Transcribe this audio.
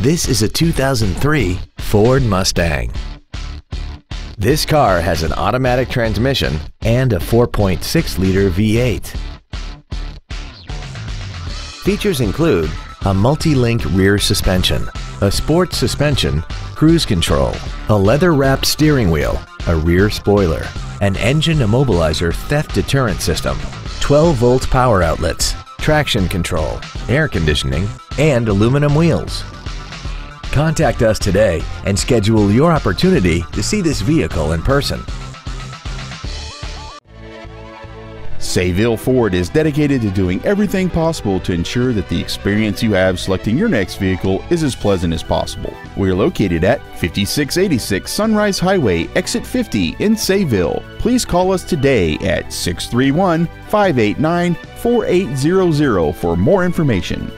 This is a 2003 Ford Mustang. This car has an automatic transmission and a 4.6-liter V8. Features include a multi-link rear suspension, a sports suspension, cruise control, a leather-wrapped steering wheel, a rear spoiler, an engine immobilizer theft deterrent system, 12-volt power outlets, traction control, air conditioning, and aluminum wheels. Contact us today and schedule your opportunity to see this vehicle in person. Sayville Ford is dedicated to doing everything possible to ensure that the experience you have selecting your next vehicle is as pleasant as possible. We are located at 5686 Sunrise Highway, Exit 50 in Sayville. Please call us today at 631-589-4800 for more information.